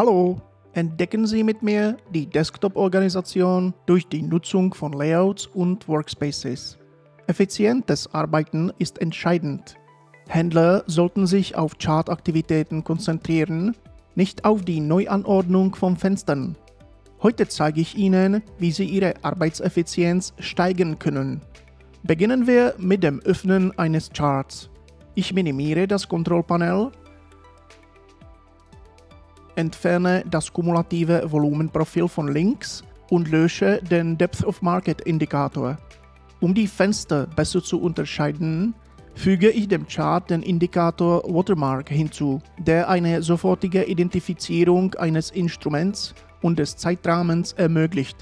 Hallo! Entdecken Sie mit mir die Desktop-Organisation durch die Nutzung von Layouts und Workspaces. Effizientes Arbeiten ist entscheidend. Händler sollten sich auf Chartaktivitäten konzentrieren, nicht auf die Neuanordnung von Fenstern. Heute zeige ich Ihnen, wie Sie Ihre Arbeitseffizienz steigern können. Beginnen wir mit dem Öffnen eines Charts. Ich minimiere das Kontrollpanel, entferne das kumulative Volumenprofil von links und lösche den Depth of Market Indikator. Um die Fenster besser zu unterscheiden, füge ich dem Chart den Indikator Watermark hinzu, der eine sofortige Identifizierung eines Instruments und des Zeitrahmens ermöglicht.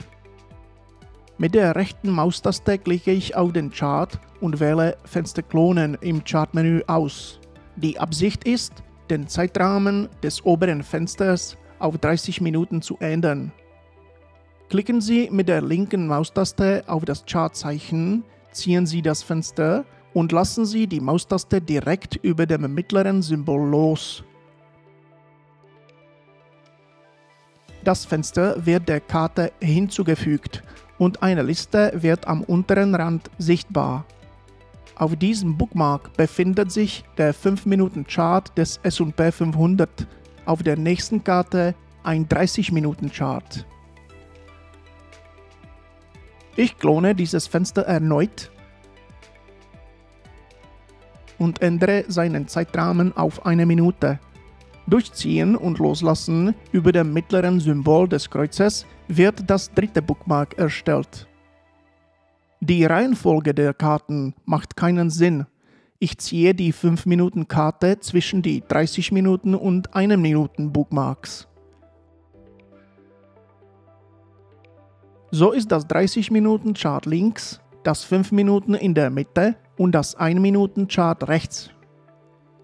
Mit der rechten Maustaste klicke ich auf den Chart und wähle Fenster klonen im Chartmenü aus. Die Absicht ist, den Zeitrahmen des oberen Fensters auf 30 Minuten zu ändern. Klicken Sie mit der linken Maustaste auf das Chartzeichen, ziehen Sie das Fenster und lassen Sie die Maustaste direkt über dem mittleren Symbol los. Das Fenster wird der Karte hinzugefügt und eine Liste wird am unteren Rand sichtbar. Auf diesem Bookmark befindet sich der 5-Minuten-Chart des S&P 500, auf der nächsten Karte ein 30-Minuten-Chart. Ich klone dieses Fenster erneut und ändere seinen Zeitrahmen auf 1 Minute. Durchziehen und Loslassen über dem mittleren Symbol des Kreuzes wird das dritte Bookmark erstellt. Die Reihenfolge der Karten macht keinen Sinn. Ich ziehe die 5-Minuten-Karte zwischen die 30 Minuten und 1 Minuten Bookmarks. So ist das 30-Minuten-Chart links, das 5 Minuten in der Mitte und das 1 Minuten-Chart rechts.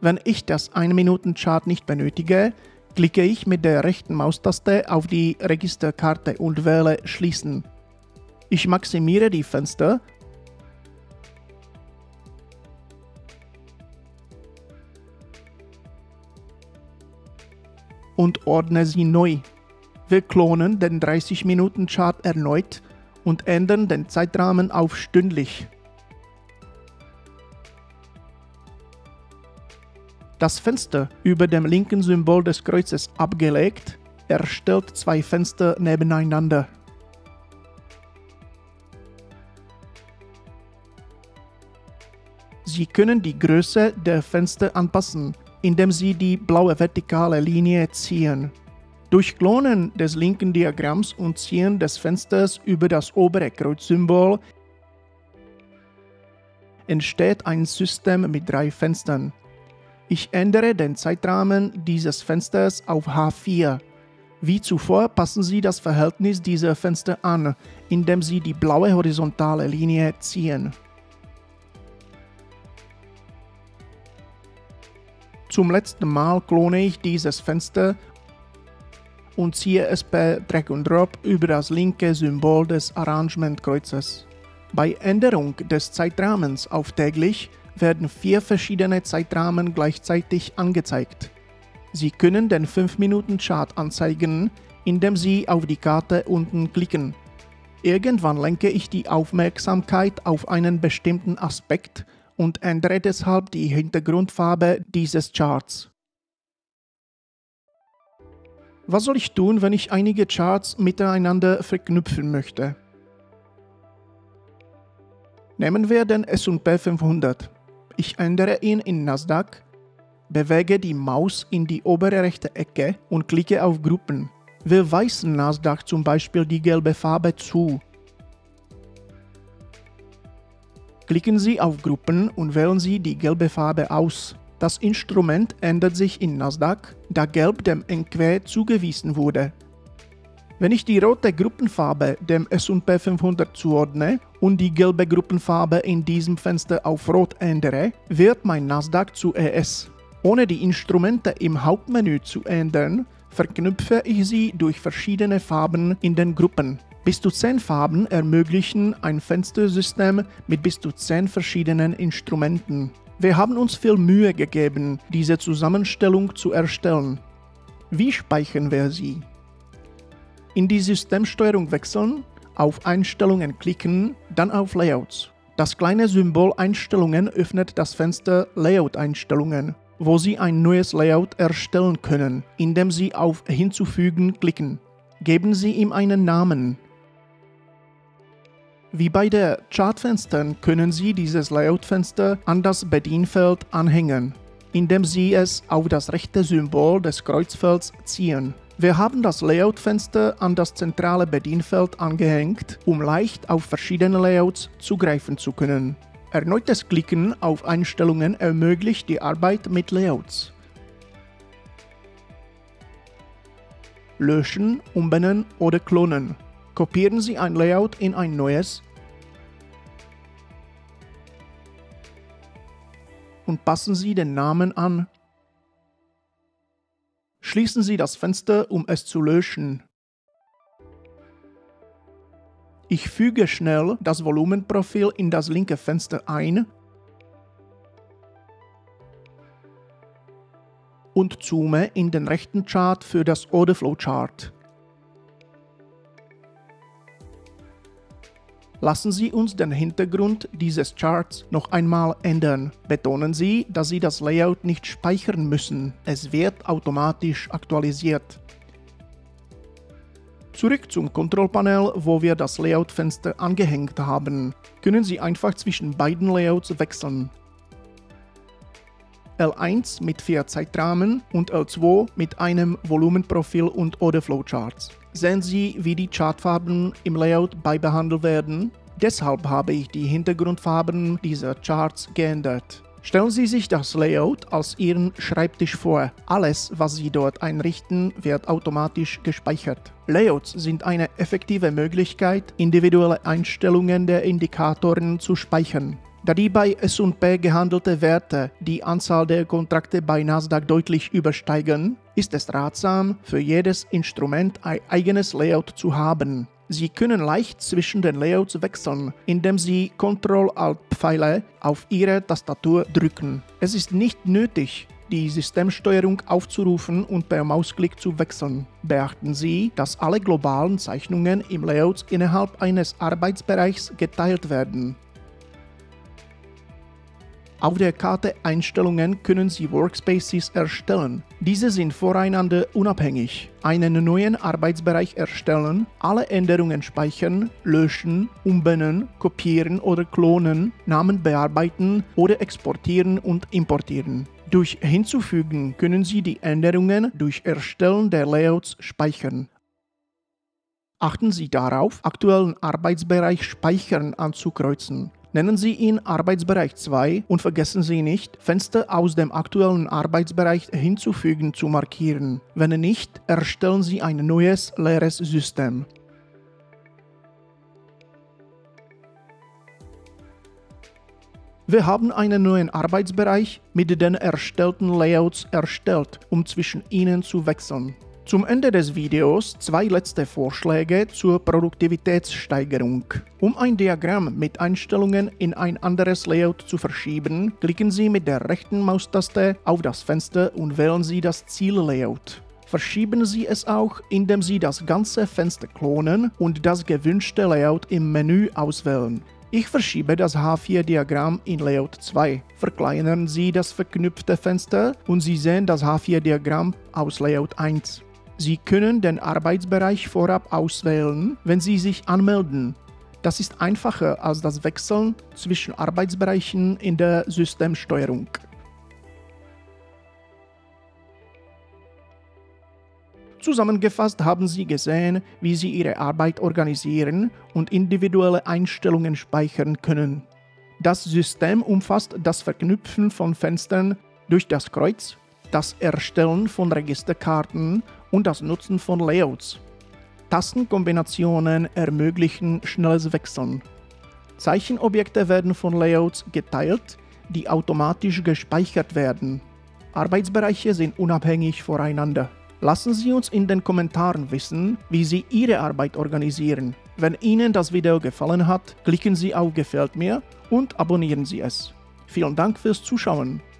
Wenn ich das 1 Minuten-Chart nicht benötige, klicke ich mit der rechten Maustaste auf die Registerkarte und wähle Schließen. Ich maximiere die Fenster und ordne sie neu. Wir klonen den 30-Minuten-Chart erneut und ändern den Zeitrahmen auf stündlich. Das Fenster über dem linken Symbol des Kreuzes abgelegt, erstellt 2 Fenster nebeneinander. Sie können die Größe der Fenster anpassen, indem Sie die blaue vertikale Linie ziehen. Durch Klonen des linken Diagramms und Ziehen des Fensters über das obere Kreuzsymbol entsteht ein System mit 3 Fenstern. Ich ändere den Zeitrahmen dieses Fensters auf H4. Wie zuvor passen Sie das Verhältnis dieser Fenster an, indem Sie die blaue horizontale Linie ziehen. Zum letzten Mal klone ich dieses Fenster und ziehe es per Drag and Drop über das linke Symbol des Arrangement-Kreuzes. Bei Änderung des Zeitrahmens auf täglich werden 4 verschiedene Zeitrahmen gleichzeitig angezeigt. Sie können den 5-Minuten-Chart anzeigen, indem Sie auf die Karte unten klicken. Irgendwann lenke ich die Aufmerksamkeit auf einen bestimmten Aspekt und ändere deshalb die Hintergrundfarbe dieses Charts. Was soll ich tun, wenn ich einige Charts miteinander verknüpfen möchte? Nehmen wir den S&P 500. Ich ändere ihn in Nasdaq, bewege die Maus in die obere rechte Ecke und klicke auf Gruppen. Wir weisen Nasdaq zum Beispiel die gelbe Farbe zu. Klicken Sie auf Gruppen und wählen Sie die gelbe Farbe aus. Das Instrument ändert sich in Nasdaq, da Gelb dem NQ zugewiesen wurde. Wenn ich die rote Gruppenfarbe dem S&P 500 zuordne und die gelbe Gruppenfarbe in diesem Fenster auf Rot ändere, wird mein Nasdaq zu ES. Ohne die Instrumente im Hauptmenü zu ändern, verknüpfe ich sie durch verschiedene Farben in den Gruppen. Bis zu 10 Farben ermöglichen ein Fenstersystem mit bis zu 10 verschiedenen Instrumenten. Wir haben uns viel Mühe gegeben, diese Zusammenstellung zu erstellen. Wie speichern wir sie? In die Systemsteuerung wechseln, auf Einstellungen klicken, dann auf Layouts. Das kleine Symbol Einstellungen öffnet das Fenster Layout-Einstellungen, wo Sie ein neues Layout erstellen können, indem Sie auf Hinzufügen klicken. Geben Sie ihm einen Namen. Wie bei den Chartfenstern können Sie dieses Layout-Fenster an das Bedienfeld anhängen, indem Sie es auf das rechte Symbol des Kreuzfelds ziehen. Wir haben das Layout-Fenster an das zentrale Bedienfeld angehängt, um leicht auf verschiedene Layouts zugreifen zu können. Erneutes Klicken auf Einstellungen ermöglicht die Arbeit mit Layouts. Löschen, umbenennen oder klonen. Kopieren Sie ein Layout in ein neues und passen Sie den Namen an. Schließen Sie das Fenster, um es zu löschen. Ich füge schnell das Volumenprofil in das linke Fenster ein und zoome in den rechten Chart für das Orderflow-Chart. Lassen Sie uns den Hintergrund dieses Charts noch einmal ändern. Betonen Sie, dass Sie das Layout nicht speichern müssen. Es wird automatisch aktualisiert. Zurück zum Kontrollpanel, wo wir das Layout-Fenster angehängt haben. Können Sie einfach zwischen beiden Layouts wechseln. L1 mit 4 Zeitrahmen und L2 mit einem Volumenprofil und oder Flowcharts. Sehen Sie, wie die Chartfarben im Layout beibehandelt werden? Deshalb habe ich die Hintergrundfarben dieser Charts geändert. Stellen Sie sich das Layout als Ihren Schreibtisch vor. Alles, was Sie dort einrichten, wird automatisch gespeichert. Layouts sind eine effektive Möglichkeit, individuelle Einstellungen der Indikatoren zu speichern. Da die bei S&P gehandelte Werte die Anzahl der Kontrakte bei Nasdaq deutlich übersteigen, ist es ratsam, für jedes Instrument ein eigenes Layout zu haben. Sie können leicht zwischen den Layouts wechseln, indem Sie Ctrl-Alt-Pfeile auf Ihre Tastatur drücken. Es ist nicht nötig, die Systemsteuerung aufzurufen und per Mausklick zu wechseln. Beachten Sie, dass alle globalen Zeichnungen im Layout innerhalb eines Arbeitsbereichs geteilt werden. Auf der Karte Einstellungen können Sie Workspaces erstellen. Diese sind voneinander unabhängig. Einen neuen Arbeitsbereich erstellen, alle Änderungen speichern, löschen, umbenennen, kopieren oder klonen, Namen bearbeiten oder exportieren und importieren. Durch Hinzufügen können Sie die Änderungen durch Erstellen der Layouts speichern. Achten Sie darauf, aktuellen Arbeitsbereich Speichern anzukreuzen. Nennen Sie ihn Arbeitsbereich 2 und vergessen Sie nicht, Fenster aus dem aktuellen Arbeitsbereich hinzufügen zu markieren. Wenn nicht, erstellen Sie ein neues leeres System. Wir haben einen neuen Arbeitsbereich mit den erstellten Layouts erstellt, um zwischen ihnen zu wechseln. Zum Ende des Videos zwei letzte Vorschläge zur Produktivitätssteigerung. Um ein Diagramm mit Einstellungen in ein anderes Layout zu verschieben, klicken Sie mit der rechten Maustaste auf das Fenster und wählen Sie das Ziellayout. Verschieben Sie es auch, indem Sie das ganze Fenster klonen und das gewünschte Layout im Menü auswählen. Ich verschiebe das H4-Diagramm in Layout 2. Verkleinern Sie das verknüpfte Fenster und Sie sehen das H4-Diagramm aus Layout 1. Sie können den Arbeitsbereich vorab auswählen, wenn Sie sich anmelden. Das ist einfacher als das Wechseln zwischen Arbeitsbereichen in der Systemsteuerung. Zusammengefasst haben Sie gesehen, wie Sie Ihre Arbeit organisieren und individuelle Einstellungen speichern können. Das System umfasst das Verknüpfen von Fenstern durch das Kreuz, das Erstellen von Registerkarten und das Nutzen von Layouts. Tastenkombinationen ermöglichen schnelles Wechseln. Zeichenobjekte werden von Layouts geteilt, die automatisch gespeichert werden. Arbeitsbereiche sind unabhängig voneinander. Lassen Sie uns in den Kommentaren wissen, wie Sie Ihre Arbeit organisieren. Wenn Ihnen das Video gefallen hat, klicken Sie auf Gefällt mir und abonnieren Sie es. Vielen Dank fürs Zuschauen.